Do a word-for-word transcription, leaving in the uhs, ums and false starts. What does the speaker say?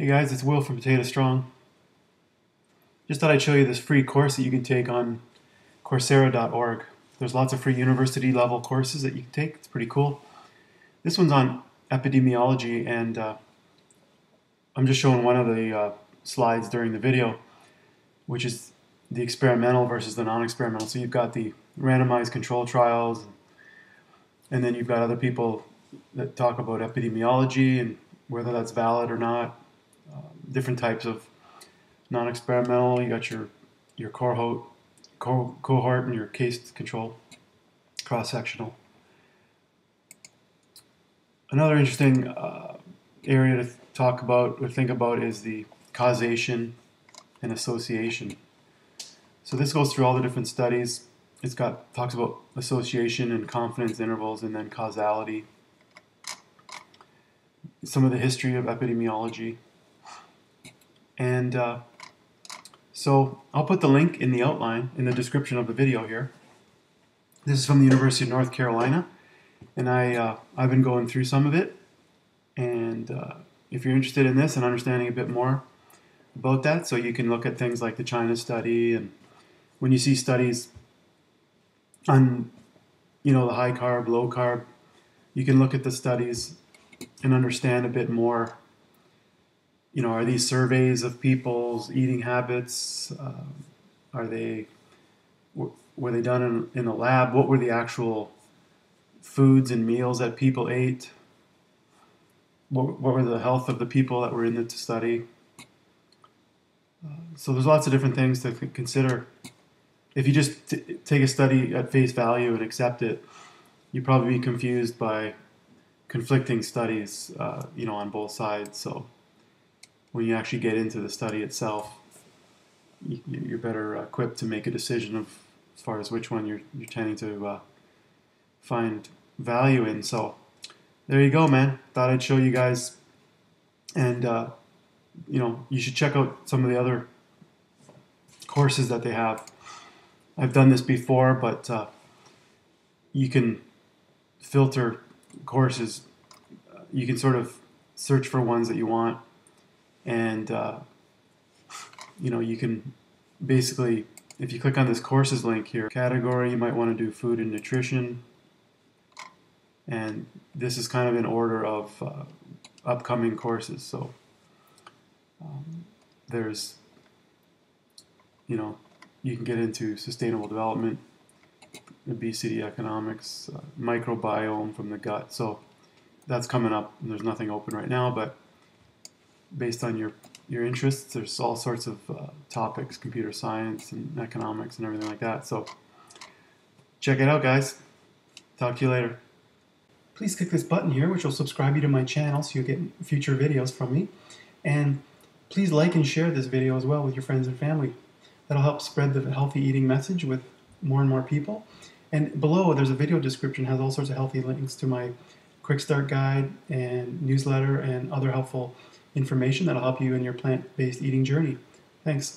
Hey guys, it's Will from Potato Strong. Just thought I'd show you this free course that you can take on Coursera dot org. There's lots of free university level courses that you can take. It's pretty cool. This one's on epidemiology, and uh, I'm just showing one of the uh, slides during the video, which is the experimental versus the non-experimental. So you've got the randomized control trials, and then you've got other people that talk about epidemiology and whether that's valid or not. Different types of non-experimental. You got your your cohort, co cohort, and your case control, cross-sectional. Another interesting uh, area to talk about or think about is the causation and association. So this goes through all the different studies. It's got talks about association and confidence intervals, and then causality. Some of the history of epidemiology. And uh, so I'll put the link in the outline, in the description of the video here. This is from the University of North Carolina, and I, uh, I've been going through some of it. And uh, if you're interested in this and understanding a bit more about that, so you can look at things like the China study, and when you see studies on, you know, the high carb, low carb, you can look at the studies and understand a bit more. You know, are these surveys of people's eating habits? Uh, are they were they done in, in a lab? What were the actual foods and meals that people ate? What, what were the health of the people that were in the study? Uh, so there's lots of different things to consider. If you just t take a study at face value and accept it, you'd probably be confused by conflicting studies, uh, you know, on both sides. So when you actually get into the study itself, you're better equipped to make a decision of as far as which one you're, you're tending to uh, find value in. So there you go, man. Thought I'd show you guys, and uh, you know, you should check out some of the other courses that they have. I've done this before, but uh, you can filter courses. You can sort of search for ones that you want. And, uh, you know, you can basically, if you click on this courses link here, category, you might want to do food and nutrition. And this is kind of in order of uh, upcoming courses. So um, there's, you know, you can get into sustainable development, obesity economics, uh, microbiome from the gut. So that's coming up, and there's nothing open right now, but based on your your interests, there's all sorts of uh, topics, computer science and economics and everything like that. So check it out, guys. Talk to you later. Please click this button here, which will subscribe you to my channel, so you'll get future videos from me. And please like and share this video as well with your friends and family. That'll help spread the healthy eating message with more and more people. And below, there's a video description, has all sorts of healthy links to my quick start guide and newsletter and other helpful information that'll help you in your plant-based eating journey. Thanks.